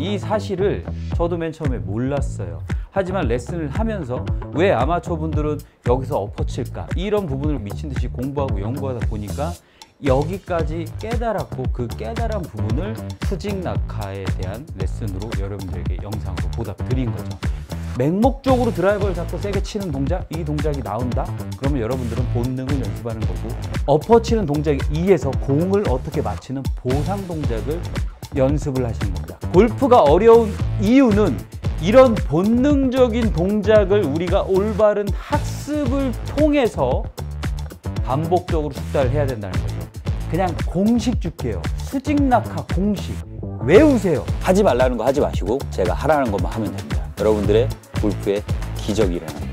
이 사실을 저도 맨 처음에 몰랐어요. 하지만 레슨을 하면서 왜 아마추어 분들은 여기서 엎어칠까 이런 부분을 미친듯이 공부하고 연구하다 보니까 여기까지 깨달았고, 그 깨달은 부분을 스직낙하에 대한 레슨으로 여러분들에게 영상으로 보답드린 거죠. 맹목적으로 드라이버를 잡고 세게 치는 동작, 이 동작이 나온다? 그러면 여러분들은 본능을 연습하는 거고, 엎어치는 동작에 의해서 공을 어떻게 맞히는 보상 동작을 연습을 하시는 겁니다. 골프가 어려운 이유는 이런 본능적인 동작을 우리가 올바른 학습을 통해서 반복적으로 숙달을 해야 된다는 거죠. 그냥 공식 줄게요. 스직낙하 공식 외우세요. 하지 말라는 거 하지 마시고 제가 하라는 것만 하면 됩니다. 여러분들의 골프의 기적이 일어납니다.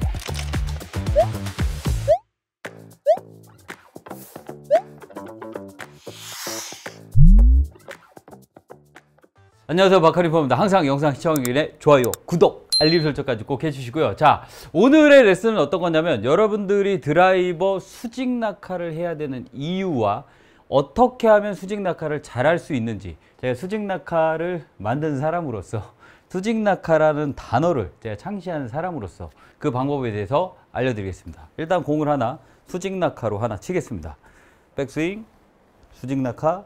안녕하세요, 바카리퍼입니다. 항상 영상 시청하기 전에 좋아요, 구독, 알림 설정까지 꼭 해주시고요. 자, 오늘의 레슨은 어떤 거냐면 여러분들이 드라이버 수직낙하를 해야 되는 이유와 어떻게 하면 수직낙하를 잘할 수 있는지, 제가 수직낙하를 만든 사람으로서 수직낙하라는 단어를 제가 창시한 사람으로서 그 방법에 대해서 알려드리겠습니다. 일단 공을 하나 수직낙하로 하나 치겠습니다. 백스윙, 수직낙하,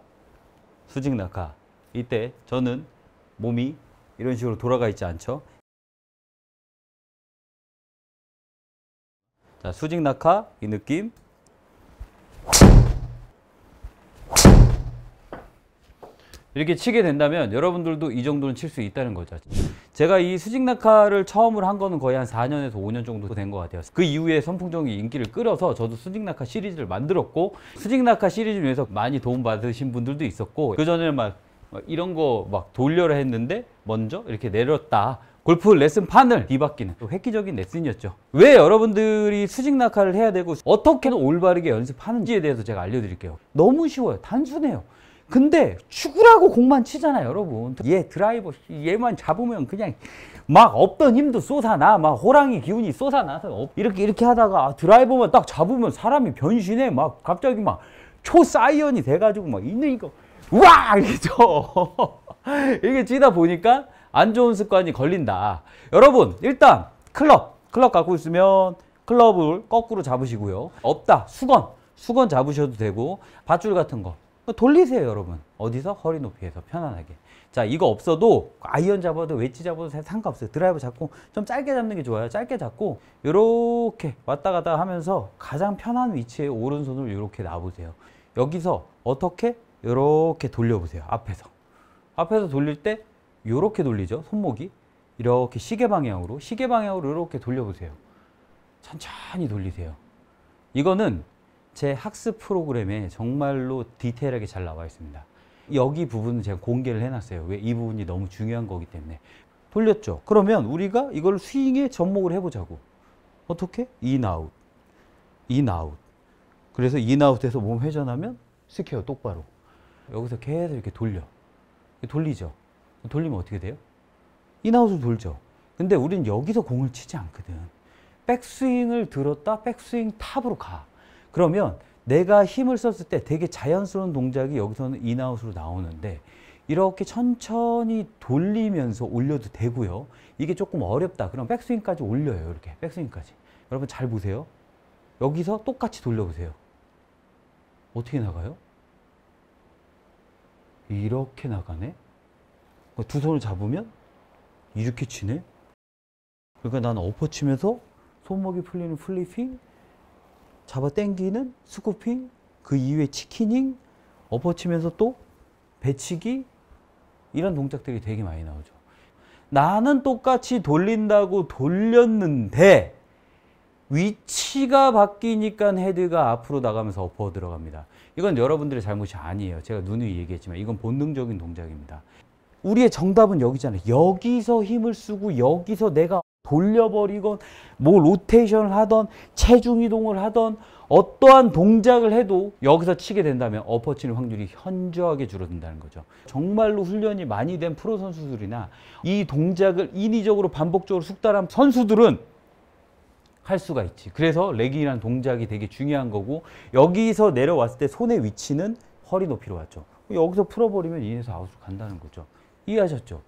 수직낙하. 이때 저는 몸이 이런 식으로 돌아가 있지 않죠. 자, 수직낙하 이 느낌. 이렇게 치게 된다면 여러분들도 이 정도는 칠 수 있다는 거죠. 제가 이 수직낙하를 처음으로 한 거는 거의 한 4년에서 5년 정도 된 것 같아요. 그 이후에 선풍적인 인기를 끌어서 저도 수직낙하 시리즈를 만들었고, 수직낙하 시리즈 중에서 많이 도움받으신 분들도 있었고, 그전에는 막 이런 거 막 돌려라 했는데 먼저 이렇게 내렸다. 골프 레슨판을 뒤바뀌는 획기적인 레슨이었죠. 왜 여러분들이 수직낙하를 해야 되고 어떻게 올바르게 연습하는지에 대해서 제가 알려드릴게요. 너무 쉬워요. 단순해요. 근데 축구라고 공만 치잖아요, 여러분. 얘 드라이버 얘만 잡으면 그냥 막 없던 힘도 쏟아나, 막 호랑이 기운이 쏟아나서 이렇게 하다가 드라이버만 딱 잡으면 사람이 변신해. 막 갑자기 막 초사이언이 돼가지고 막 있는 이거 와! 이렇게 쳐. 이렇게 치다 보니까 안 좋은 습관이 걸린다. 여러분, 일단 클럽 갖고 있으면 클럽을 거꾸로 잡으시고요. 없다, 수건 잡으셔도 되고, 밧줄 같은 거 돌리세요, 여러분. 어디서? 허리 높이에서 편안하게. 자, 이거 없어도 아이언 잡아도 웨지 잡아도 상관없어요. 드라이브 잡고 좀 짧게 잡는 게 좋아요. 짧게 잡고 이렇게 왔다 갔다 하면서 가장 편한 위치에 오른손을 이렇게 놔보세요. 여기서 어떻게? 이렇게 돌려보세요. 앞에서 돌릴 때 이렇게 돌리죠. 손목이 이렇게 시계 방향으로 이렇게 돌려보세요. 천천히 돌리세요. 이거는 제 학습 프로그램에 정말로 디테일하게 잘 나와 있습니다. 여기 부분은 제가 공개를 해놨어요. 왜? 이 부분이 너무 중요한 거기 때문에. 돌렸죠? 그러면 우리가 이걸 스윙에 접목을 해보자고. 어떻게? 인아웃, 인아웃. 그래서 인아웃에서 몸 회전하면 스퀘어 똑바로. 여기서 계속 이렇게 돌리죠. 돌리면 어떻게 돼요? 인아웃을 돌죠. 근데 우리는 여기서 공을 치지 않거든. 백스윙을 들었다 백스윙 탑으로 가. 그러면 내가 힘을 썼을 때 되게 자연스러운 동작이 여기서는 인아웃으로 나오는데, 이렇게 천천히 돌리면서 올려도 되고요. 이게 조금 어렵다 그럼 백스윙까지 올려요. 이렇게 백스윙까지. 여러분 잘 보세요. 여기서 똑같이 돌려보세요. 어떻게 나가요? 이렇게 나가네? 두 손을 잡으면 이렇게 치네? 그러니까 나는 엎어치면서 손목이 풀리는 플리핑, 잡아 당기는 스쿠핑, 그 이후에 치키닝, 엎어치면서 또 배치기, 이런 동작들이 되게 많이 나오죠. 나는 똑같이 돌린다고 돌렸는데 위치가 바뀌니까 헤드가 앞으로 나가면서 엎어 들어갑니다. 이건 여러분들의 잘못이 아니에요. 제가 누누이 얘기했지만 이건 본능적인 동작입니다. 우리의 정답은 여기잖아요. 여기서 힘을 쓰고 여기서 내가 돌려버리건 뭐 로테이션을 하던 체중이동을 하던 어떠한 동작을 해도 여기서 치게 된다면 엎어치는 확률이 현저하게 줄어든다는 거죠. 정말로 훈련이 많이 된 프로 선수들이나 이 동작을 인위적으로 반복적으로 숙달한 선수들은 할 수가 있지. 그래서 레깅이라는 동작이 되게 중요한 거고, 여기서 내려왔을 때 손의 위치는 허리 높이로 왔죠. 여기서 풀어버리면 인에서 아웃으로 간다는 거죠. 이해하셨죠?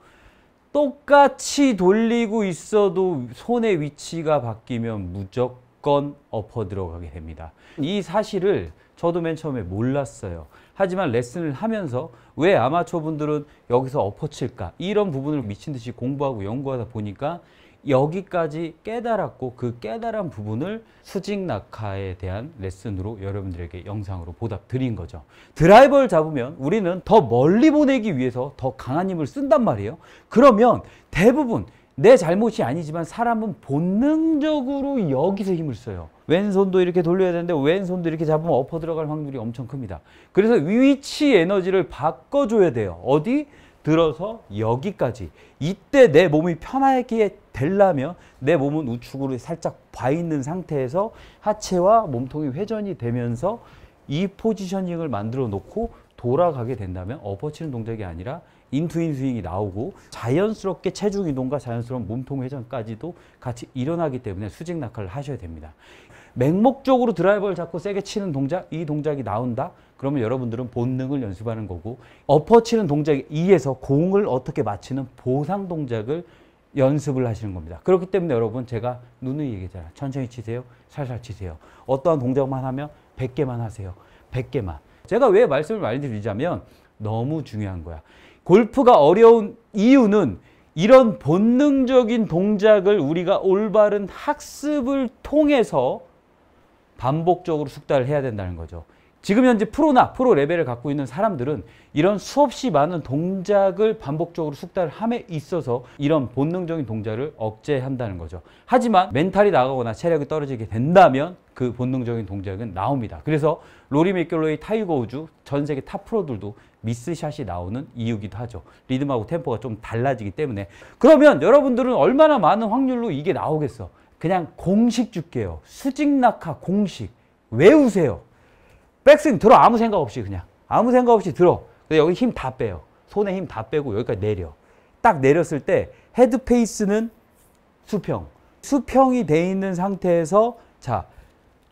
똑같이 돌리고 있어도 손의 위치가 바뀌면 무조건 엎어 들어가게 됩니다. 이 사실을 저도 맨 처음에 몰랐어요. 하지만 레슨을 하면서 왜 아마추어 분들은 여기서 엎어칠까 이런 부분을 미친 듯이 공부하고 연구하다 보니까 여기까지 깨달았고, 그 깨달은 부분을 수직 낙하에 대한 레슨으로 여러분들에게 영상으로 보답 드린 거죠. 드라이버를 잡으면 우리는 더 멀리 보내기 위해서 더 강한 힘을 쓴단 말이에요. 그러면 대부분 내 잘못이 아니지만 사람은 본능적으로 여기서 힘을 써요. 왼손도 이렇게 돌려야 되는데 왼손도 이렇게 잡으면 엎어 들어갈 확률이 엄청 큽니다. 그래서 위치 에너지를 바꿔줘야 돼요. 어디? 들어서 여기까지. 이때 내 몸이 편하게 되려면 내 몸은 우측으로 살짝 봐 있는 상태에서 하체와 몸통이 회전이 되면서 이 포지셔닝을 만들어 놓고 돌아가게 된다면 엎어치는 동작이 아니라 인투인 스윙이 나오고 자연스럽게 체중 이동과 자연스러운 몸통 회전까지도 같이 일어나기 때문에 수직 낙하를 하셔야 됩니다. 맹목적으로 드라이버를 잡고 세게 치는 동작, 이 동작이 나온다? 그러면 여러분들은 본능을 연습하는 거고, 엎어치는 동작에 의해서 공을 어떻게 맞히는 보상 동작을 연습을 하시는 겁니다. 그렇기 때문에 여러분, 제가 누누이 얘기했잖아요. 천천히 치세요. 살살 치세요. 어떠한 동작만 하면 100개만 하세요. 100개만. 제가 왜 말씀을 많이 드리자면 너무 중요한 거야. 골프가 어려운 이유는 이런 본능적인 동작을 우리가 올바른 학습을 통해서 반복적으로 숙달을 해야 된다는 거죠. 지금 현재 프로나 프로 레벨을 갖고 있는 사람들은 이런 수없이 많은 동작을 반복적으로 숙달을 함에 있어서 이런 본능적인 동작을 억제한다는 거죠. 하지만 멘탈이 나가거나 체력이 떨어지게 된다면 그 본능적인 동작은 나옵니다. 그래서 로리맥길로이, 타이거우즈, 전 세계 탑 프로들도 미스샷이 나오는 이유기도 하죠. 리듬하고 템포가 좀 달라지기 때문에. 그러면 여러분들은 얼마나 많은 확률로 이게 나오겠어? 그냥 공식 줄게요. 수직낙하 공식. 외우세요. 백스윙 들어. 아무 생각 없이 그냥. 아무 생각 없이 들어. 근데 여기 힘 다 빼요. 손에 힘 다 빼고 여기까지 내려. 딱 내렸을 때 헤드페이스는 수평. 수평이 돼 있는 상태에서 자,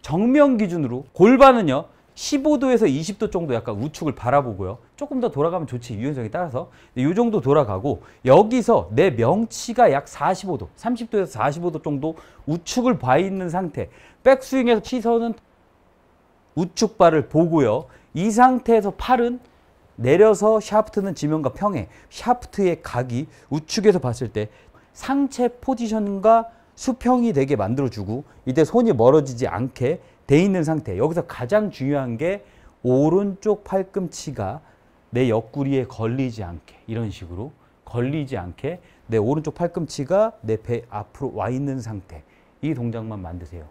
정면 기준으로 골반은요. 15도에서 20도 정도 약간 우측을 바라보고요. 조금 더 돌아가면 좋지. 유연성에 따라서. 이 정도 돌아가고 여기서 내 명치가 약 45도, 30도에서 45도 정도 우측을 봐 있는 상태. 백스윙에서 시선은 우측 발을 보고요. 이 상태에서 팔은 내려서 샤프트는 지면과 평행. 샤프트의 각이 우측에서 봤을 때 상체 포지션과 수평이 되게 만들어주고 이때 손이 멀어지지 않게 돼 있는 상태. 여기서 가장 중요한 게 오른쪽 팔꿈치가 내 옆구리에 걸리지 않게, 이런 식으로 걸리지 않게 내 오른쪽 팔꿈치가 내 배 앞으로 와 있는 상태. 이 동작만 만드세요.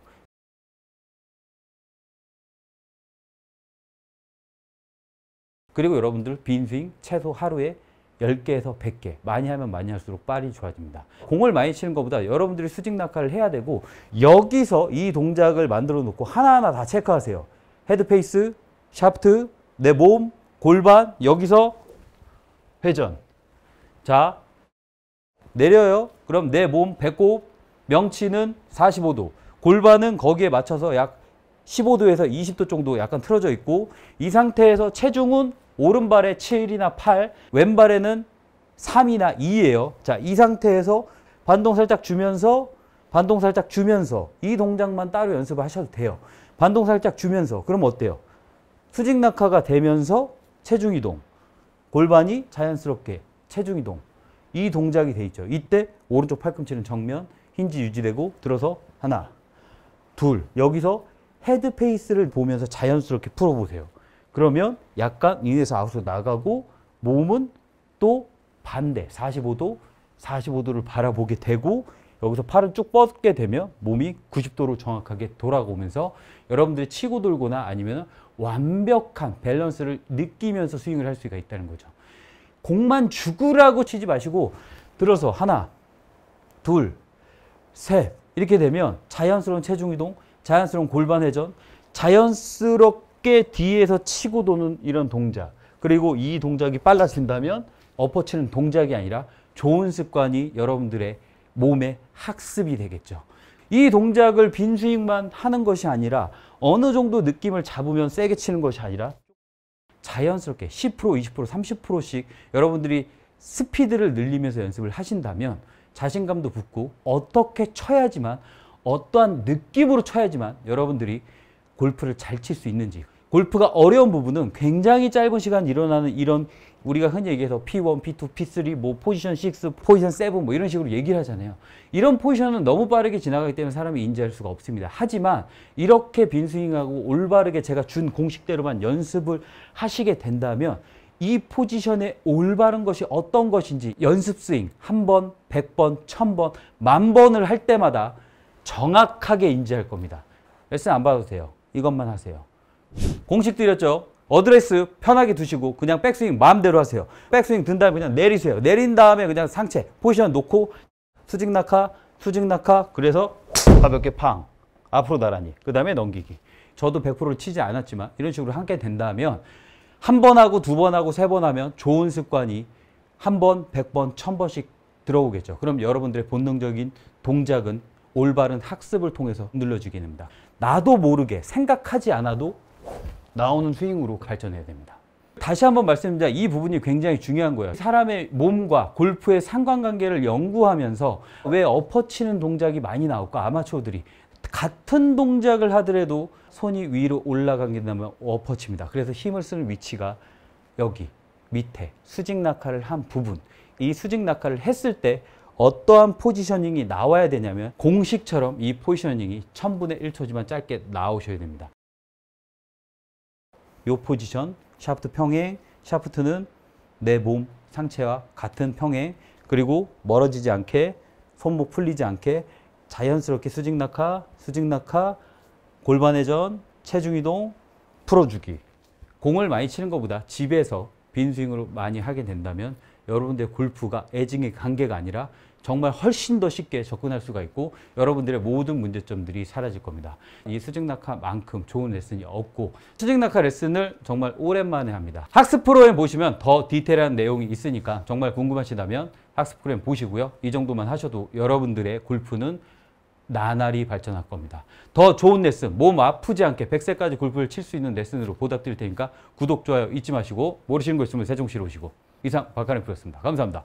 그리고 여러분들 빈스윙 최소 하루에 10개에서 100개, 많이 하면 많이 할수록 빨이 좋아집니다. 공을 많이 치는 것보다 여러분들이 수직 낙하를 해야 되고 여기서 이 동작을 만들어 놓고 하나하나 다 체크하세요. 헤드페이스, 샤프트, 내 몸, 골반, 여기서 회전. 자, 내려요. 그럼 내 몸 배꼽, 명치는 45도, 골반은 거기에 맞춰서 약 15도에서 20도 정도 약간 틀어져 있고 이 상태에서 체중은 오른발에 7이나 8, 왼발에는 3이나 2예요. 자, 이 상태에서 반동 살짝 주면서, 반동 살짝 주면서 이 동작만 따로 연습을 하셔도 돼요. 반동 살짝 주면서. 그럼 어때요? 수직 낙하가 되면서 체중 이동, 골반이 자연스럽게 체중 이동, 이 동작이 돼 있죠. 이때 오른쪽 팔꿈치는 정면, 힌지 유지되고 들어서 하나, 둘, 여기서 헤드페이스를 보면서 자연스럽게 풀어보세요. 그러면 약간 인에서 아웃으로 나가고 몸은 또 반대 45도, 45도를 바라보게 되고 여기서 팔을 쭉 뻗게 되면 몸이 90도로 정확하게 돌아오면서 여러분들이 치고 돌거나 아니면 완벽한 밸런스를 느끼면서 스윙을 할 수가 있다는 거죠. 공만 죽으라고 치지 마시고 들어서 하나, 둘, 셋 이렇게 되면 자연스러운 체중 이동, 자연스러운 골반 회전, 자연스럽게 뒤에서 치고 도는 이런 동작. 그리고 이 동작이 빨라진다면 엎어치는 동작이 아니라 좋은 습관이 여러분들의 몸에 학습이 되겠죠. 이 동작을 빈 스윙만 하는 것이 아니라 어느 정도 느낌을 잡으면 세게 치는 것이 아니라 자연스럽게 10%, 20%, 30%씩 여러분들이 스피드를 늘리면서 연습을 하신다면 자신감도 붙고 어떻게 쳐야지만 어떠한 느낌으로 쳐야지만 여러분들이 골프를 잘 칠 수 있는지, 골프가 어려운 부분은 굉장히 짧은 시간 일어나는 이런 우리가 흔히 얘기해서 P1, P2, P3, 뭐 포지션 6, 포지션 7 뭐 이런 식으로 얘기를 하잖아요. 이런 포지션은 너무 빠르게 지나가기 때문에 사람이 인지할 수가 없습니다. 하지만 이렇게 빈스윙하고 올바르게 제가 준 공식대로만 연습을 하시게 된다면 이 포지션의 올바른 것이 어떤 것인지 연습스윙 한 번, 100번, 1000번, 만번을 할 때마다 정확하게 인지할 겁니다. 레슨 안 받아도 돼요. 이것만 하세요. 공식 드렸죠? 어드레스 편하게 두시고 그냥 백스윙 마음대로 하세요. 백스윙 든 다음에 그냥 내리세요. 내린 다음에 그냥 상체 포지션 놓고 수직 낙하, 수직 낙하, 그래서 가볍게 팡 앞으로 나란히, 그 다음에 넘기기. 저도 100%를 치지 않았지만 이런 식으로 함께 된다면 한 번 하고 두 번 하고 세 번 하면 좋은 습관이 한 번, 100번, 1000번씩 들어오겠죠. 그럼 여러분들의 본능적인 동작은 올바른 학습을 통해서 늘려주게 됩니다. 나도 모르게 생각하지 않아도 나오는 스윙으로 발전해야 됩니다. 다시 한번 말씀드립니다. 이 부분이 굉장히 중요한 거예요. 사람의 몸과 골프의 상관관계를 연구하면서 왜 엎어치는 동작이 많이 나올까? 아마추어들이 같은 동작을 하더라도 손이 위로 올라가게 되면 엎어칩니다. 그래서 힘을 쓰는 위치가 여기 밑에 수직 낙하를 한 부분, 이 수직 낙하를 했을 때 어떠한 포지셔닝이 나와야 되냐면 공식처럼 이 포지셔닝이 1000분의 1초지만 짧게 나오셔야 됩니다. 이 포지션, 샤프트 평행, 샤프트는 내 몸 상체와 같은 평행, 그리고 멀어지지 않게, 손목 풀리지 않게 자연스럽게 수직 낙하, 수직 낙하, 골반 회전, 체중 이동, 풀어주기. 공을 많이 치는 것보다 집에서 빈스윙으로 많이 하게 된다면 여러분들의 골프가 애증의 관계가 아니라 정말 훨씬 더 쉽게 접근할 수가 있고 여러분들의 모든 문제점들이 사라질 겁니다. 이 수직낙하만큼 좋은 레슨이 없고, 수직낙하 레슨을 정말 오랜만에 합니다. 학습 프로그램 보시면 더 디테일한 내용이 있으니까 정말 궁금하시다면 학습 프로그램 보시고요. 이 정도만 하셔도 여러분들의 골프는 나날이 발전할 겁니다. 더 좋은 레슨, 몸 아프지 않게 100세까지 골프를 칠 수 있는 레슨으로 보답드릴 테니까 구독, 좋아요 잊지 마시고 모르시는 거 있으면 세종시로 오시고. 이상 박한혜 프로였습니다. 감사합니다.